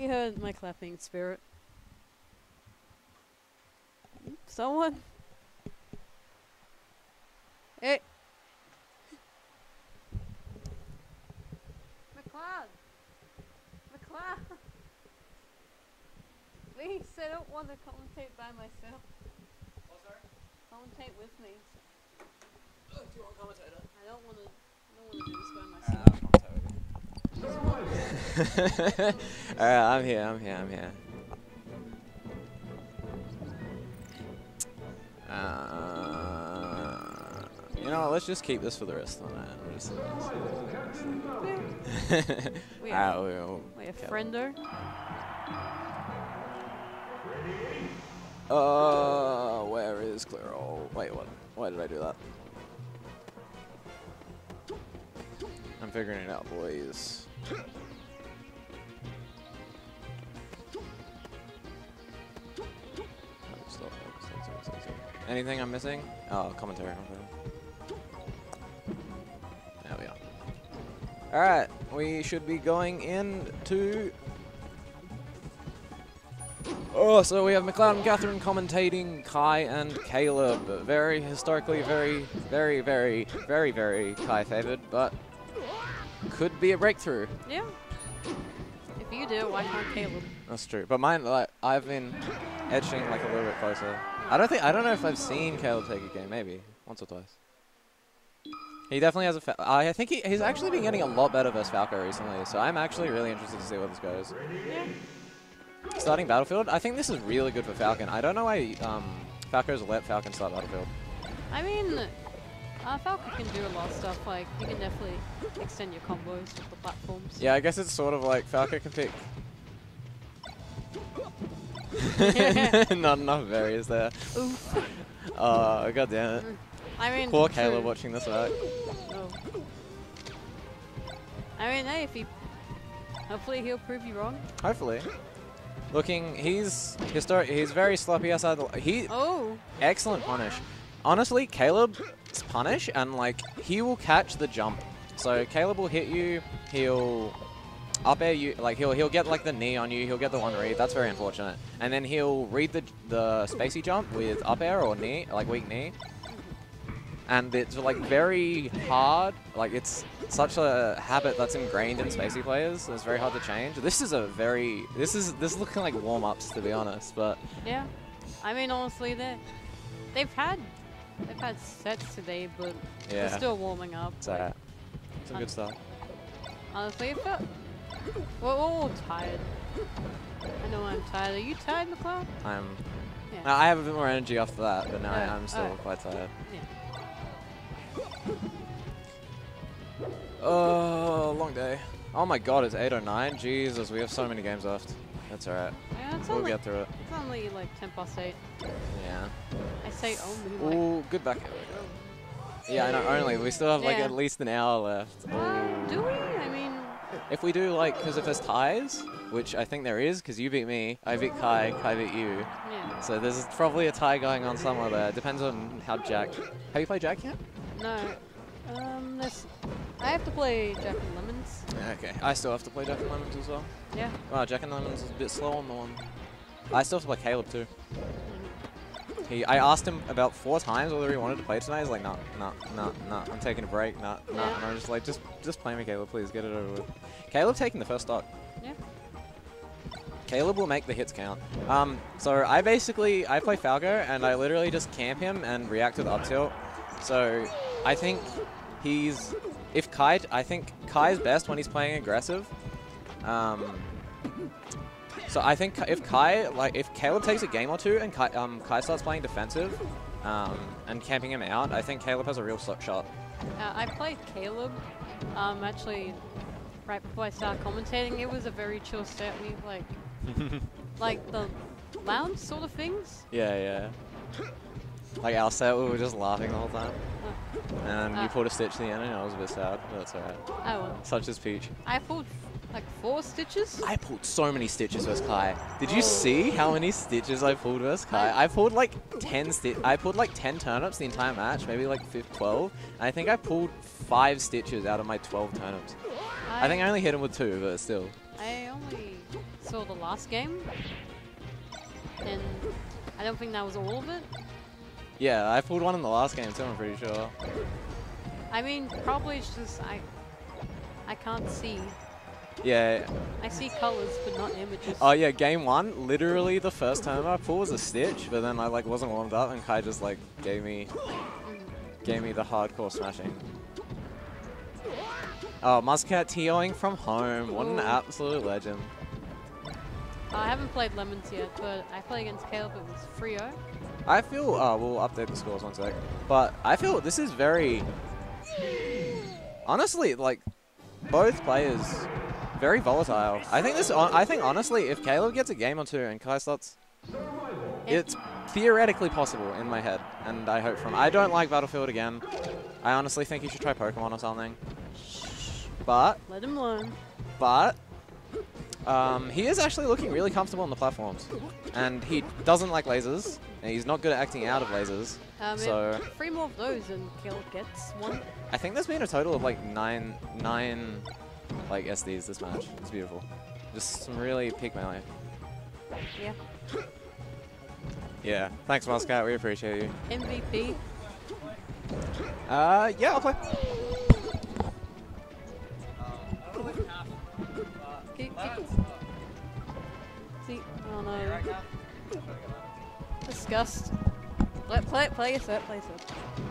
He heard my clapping spirit. Someone? Hey! McLeod! McLeod! Please, I don't want to commentate by myself. Oh, sorry? Commentate with me. Do you want commentator? I don't want to do this by myself. Alright, I'm here. You know what, let's just keep this for the rest of the night. We'll just, we have friendo. Oh, where is Claire? Oh, wait, what? Why did I do that? I'm figuring it out, boys. Anything I'm missing? Oh, commentary. There we are. Alright, we should be going in to... Oh, so we have McLeod and Catherine commentating, Kai and Caleb. Very, historically, very Kai-favored, but could be a breakthrough. Yeah. If you do, why can't Caleb? That's true. But mine, like, I've been edging like a little bit closer. I don't know if I've seen Caleb take a game. Maybe once or twice. He definitely has a. I think he's actually been getting a lot better versus Falco recently. So I'm actually really interested to see where this goes. Yeah. Starting Battlefield. I think this is really good for Falcon. I don't know why Falco's let Falcon start Battlefield. I mean, Falcon can do a lot of stuff. Like you can definitely extend your combos with the platforms. Yeah, I guess it's sort of like Falco can pick. Not enough barriers there. Oof. Oh, god damn it. I mean, poor Caleb watching this work. Oh. I mean, hey, if he... Hopefully he'll prove you wrong. Hopefully. Looking, he's very sloppy outside the... Oh! Excellent punish. Honestly, Caleb's punish, and like, he will catch the jump. So Caleb will hit you, he'll... Up air you, like he'll get like the knee on you, he'll get the one read, that's very unfortunate. And then he'll read the spacey jump with up air or knee, like weak knee. And it's like very hard, like it's such a habit that's ingrained in spacey players, so it's very hard to change. This is a very, this is looking like warm-ups to be honest, but. Yeah, I mean honestly they've had sets today, but yeah. They're still warming up. It's like, some good stuff. Honestly, but we're all tired. I know I'm tired. Are you tired, McLeod? I'm... Yeah. No, I have a bit more energy after that, but now I'm still quite tired. Yeah. Oh, long day. Oh my god, it's 8:09? Jesus, we have so many games left. That's alright. Yeah, we'll get through it. It's only like 10 past 8. Yeah. I say only like... Ooh, good back. Yeah, I know, only. We still have like at least an hour left. Do we? I mean... If we do, like, because if there's ties, which I think there is, because you beat me, I beat Kai, Kai beat you. Yeah. So there's probably a tie going on somewhere there. Depends on how Jack... Have you played Jack yet? No. I have to play Jack and Lemons. Okay. I still have to play Jack and Lemons as well. Yeah. Wow, Jack and Lemons is a bit slow on the one. I still have to play Caleb, too. I asked him about 4 times whether he wanted to play tonight. He's like, nah, I'm taking a break, nah. And I was just like, just play me, Caleb, please, get it over with. Caleb taking the first stock. Yeah. Caleb will make the hits count. So I play Falco, and I literally just camp him and react to the up tilt. So I think I think Kai's best when he's playing aggressive. So I think if Caleb takes a game or two and Kai starts playing defensive and camping him out, I think Caleb has a real shot. I played Caleb actually right before I started commentating. It was a very chill set. We like the lounge sort of things. Yeah. Like our set, we were just laughing the whole time. And you pulled a stitch in the end, and I was a bit sad, but that's alright. Oh well. Such as Peach. I pulled. Like 4 stitches? I pulled so many stitches versus Kai. Did you see how many stitches I pulled versus Kai? I pulled like 10 turnips the entire match, maybe like 12. And I think I pulled 5 stitches out of my 12 turnips. I think I only hit him with 2, but still. I only saw the last game, and I don't think that was all of it. Yeah, I pulled one in the last game too, I'm pretty sure. I mean, probably it's just I can't see. Yeah. I see colors, but not images. Oh yeah, game 1, literally the first time I pulled was a Stitch, but then I like wasn't warmed up, and Kai just like gave me the hardcore smashing. Oh, Muscat TOing from home. What an absolute legend. I haven't played Lemons yet, but I played against Caleb. It was 3-0. I feel, we'll update the scores one sec, but I feel this is very, honestly, like, both players, very volatile. I think this, I think honestly, if Caleb gets a game or 2 and Kai starts, it's theoretically possible in my head, and I hope from, I don't like Battlefield again. I honestly think he should try Pokemon or something. But, let him learn. But, he is actually looking really comfortable on the platforms, and he doesn't like lasers, and he's not good at acting out of lasers. So 3 more of those, and Caleb gets 1. I think there's been a total of like 9 like SDs this match. It's beautiful. Just some really piqued my eye. Yeah. Yeah. Thanks, Muscat. We appreciate you. MVP. Yeah, I'll play. See, oh no. Disgust. Play it, play it, play it.